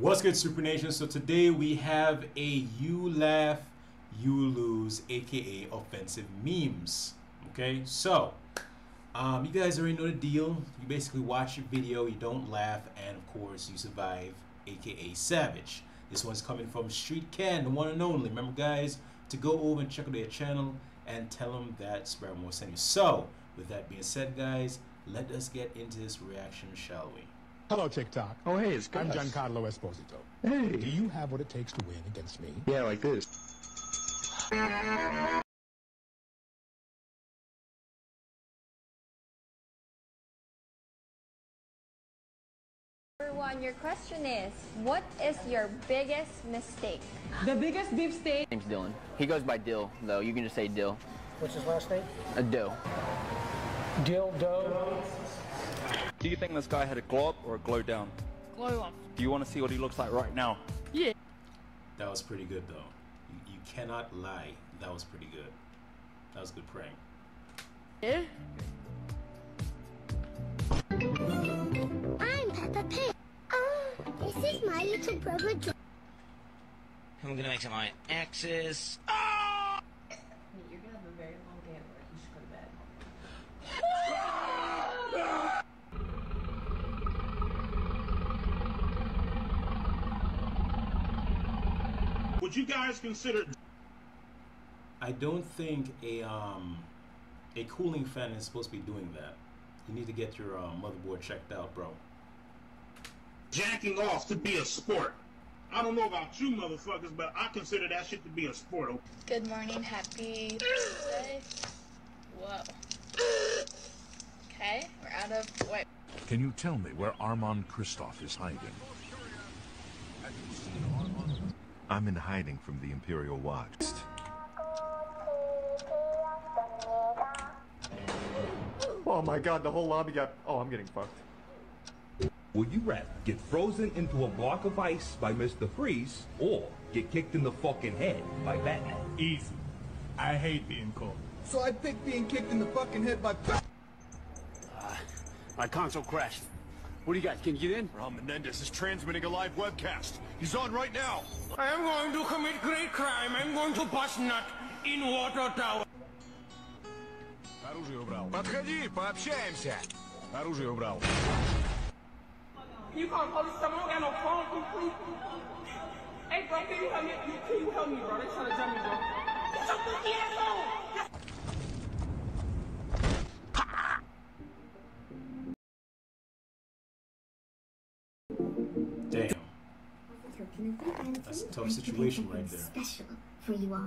What's good, Super Nation? So today we have a You Laugh, You Lose, aka offensive memes. Okay, so you guys already know the deal. You basically watch your video, you don't laugh, and of course you survive, aka savage. This one's coming from StreetCan, the one and only. Remember, guys, to go over and check out their channel and tell them that Super Barrymore sent you. So with that being said, guys, let us get into this reaction, shall we? Hello, TikTok. Oh, hey, it's Gus. I'm Giancarlo Esposito. Hey. Do you have what it takes to win against me? Yeah, like this. Everyone, your question is, what is your biggest mistake? The biggest beefsteak. Name's Dylan. He goes by Dill, though. You can just say Dill. What's his last name? A Dill. Dill, Doe. Do you think this guy had a glow up or a glow down? Glow up. Do you want to see what he looks like right now? Yeah. That was pretty good though. You cannot lie. That was pretty good. That was good prank. Yeah. I'm Peppa Pig. Oh, this is my little brother John. I'm gonna make some eye axis. Oh! You're gonna have a very long day at work. You should go to bed. Would you guys consider? I don't think a cooling fan is supposed to be doing that. You need to get your motherboard checked out, bro. Jacking off to be a sport. I don't know about you motherfuckers, but I consider that shit to be a sport. Okay? Good morning, happy Tuesday. Whoa. Okay, we're out of what? Can you tell me where Armand Christoph is hiding? I'm in hiding from the Imperial Watch. Oh my god, the whole lobby got... Oh, I'm getting fucked. Would you rather get frozen into a block of ice by Mr. Freeze or get kicked in the fucking head by Batman? Easy. I hate being cold. So I picked being kicked in the fucking head by Batman. My console crashed. What do you guys, can you get in? Ramonendez is transmitting a live webcast. He's on right now. I am going to commit great crime. I'm going to bust nut in water tower. Оружие убрал. Подходи, пообщаемся. Оружие убрал. You can't hold someone on a phone. Hey, bro, can you help me, bro? They're trying to jump me, bro. Get your fucking ass on! Damn. That's a tough situation right there.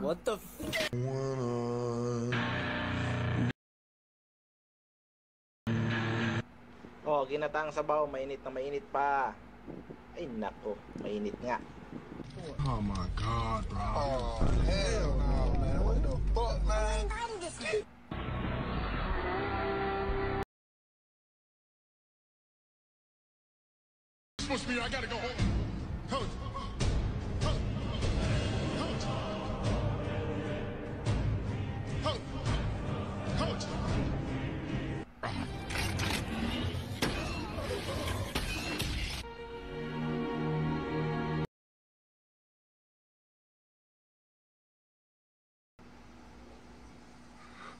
What the f? Oh, ginataang sabaw, mainit pa. Ay nako, mainit nga. Oh my god, bro. Oh, hell no, man. What the fuck, man? I gotta go home. Coach.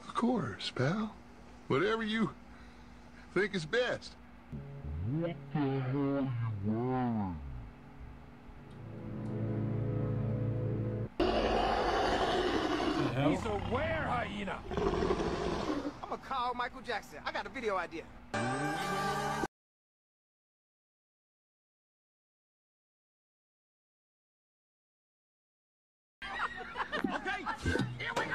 Of course, pal. Whatever you think is best. What the hell you want? He's a were-hyena! I'm gonna call Michael Jackson. I got a video idea. Okay, here we go!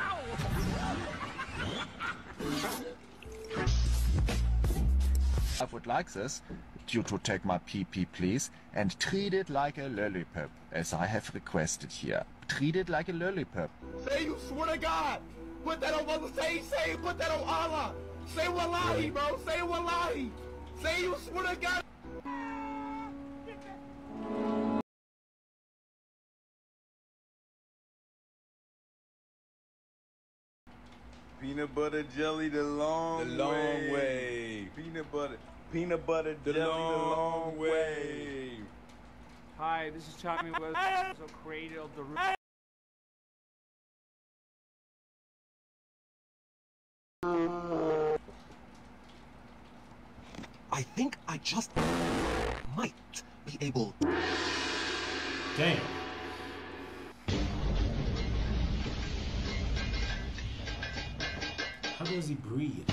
I would like this, you to take my pee-pee, please, and treat it like a lollipop, as I have requested here. Treat it like a lollipop. Say you swear to God! Put that on mother, say, put that on Allah! Say wallahi, bro! Say wallahi! Say you swear to God! Peanut butter jelly the long way. Peanut butter the jelly the long way. Hi, this is Tommy West, so creator of the I think I just might be able. Damn. How does he breathe?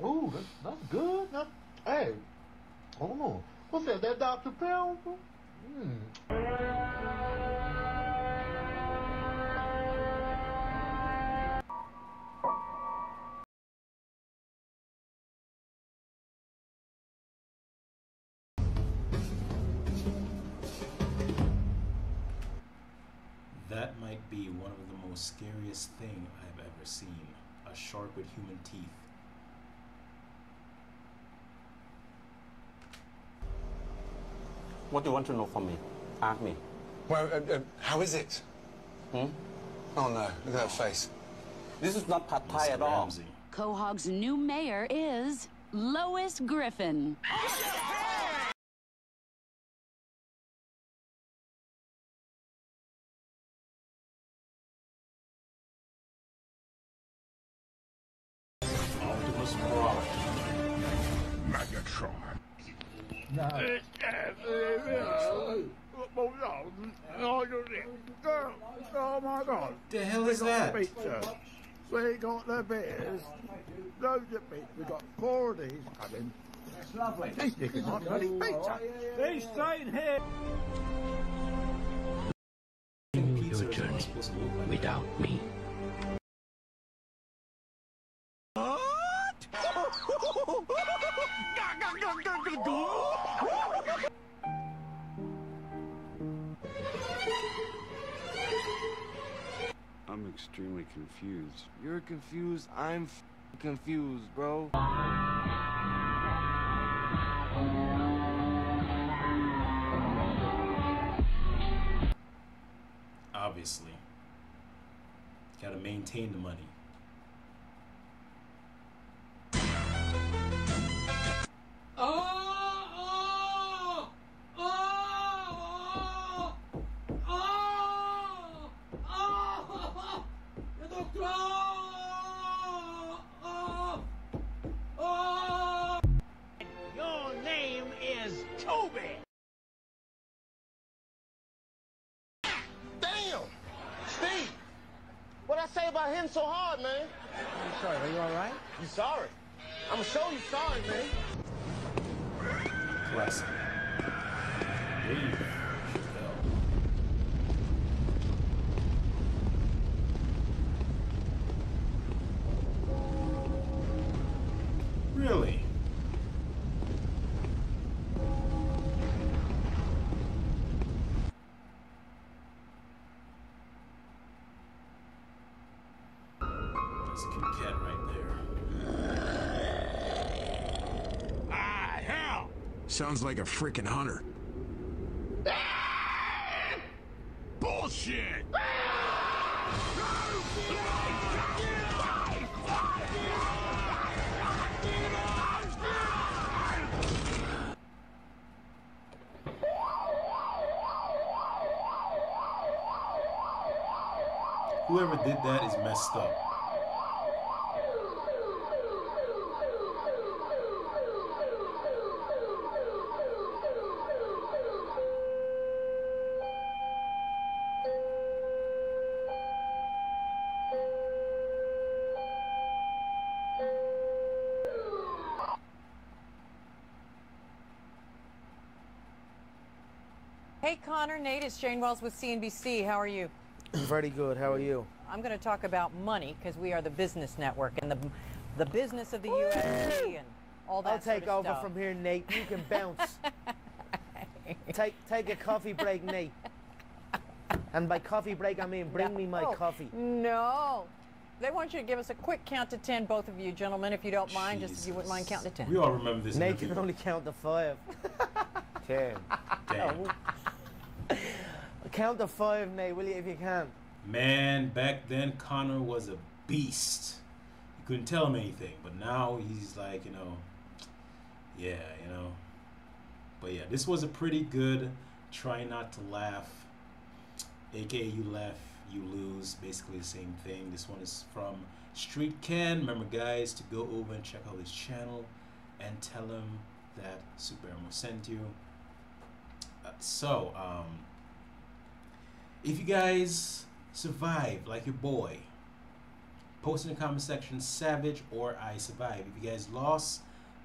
Oh, that's good. Hey, oh, what's that? That Dr. Pepper? That might be one of the most scariest thing I've ever seen. A shark with human teeth. What do you want to know from me? Ask me. Well, how is it? Oh no, look at that face. This is not pad thai at all. Quahog's new mayor is Lois Griffin. Oh my God! The hell is that? Pizza. We got the beers, loads of pizza. We got 4 of these coming. It's lovely. These niggas aren't bloody pizza. They're staying here. Your journey without me. I'm extremely confused. You're confused, I'm confused, bro. Obviously. Gotta maintain the money. About hitting so hard, man. I'm sorry, are you alright? You sorry? I'm gonna show you sorry, man. Bless him. Really? Sounds like a freaking hunter. Bullshit! Whoever did that is messed up. Hey Connor, Nate, it's Jane Wells with CNBC. How are you? Pretty good. How are you? I'm going to talk about money because we are the business network and the business of the U.S. and all that. I'll take sort of over stuff from here, Nate. You can bounce. Take a coffee break, Nate. And by coffee break, I mean bring me my coffee. No. They want you to give us a quick count to 10, both of you gentlemen, if you don't mind, just if you wouldn't mind counting to 10. We all remember this. Nate can only count to 5. 10. Damn. Count to 5, Nate, will you, if you can? Man, back then, Connor was a beast. You couldn't tell him anything, but now he's like, you know, yeah, you know. But yeah, this was a pretty good try not to laugh, a.k.a. you laugh, you lose, basically the same thing. This one is from StreetCan. Remember, guys, to go over and check out his channel and tell him that Super Barrymore sent you. If you guys survive, like your boy, post in the comment section, Savage or I Survive. If you guys lost,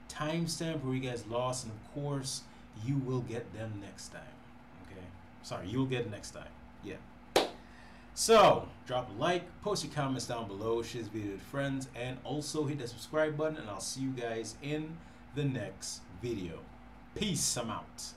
timestamp where you guys lost, and of course, you will get them next time. Okay? Sorry, you'll get it next time. Yeah. So, drop a like, post your comments down below, share this video with friends, and also hit that subscribe button, and I'll see you guys in the next video. Peace, I'm out.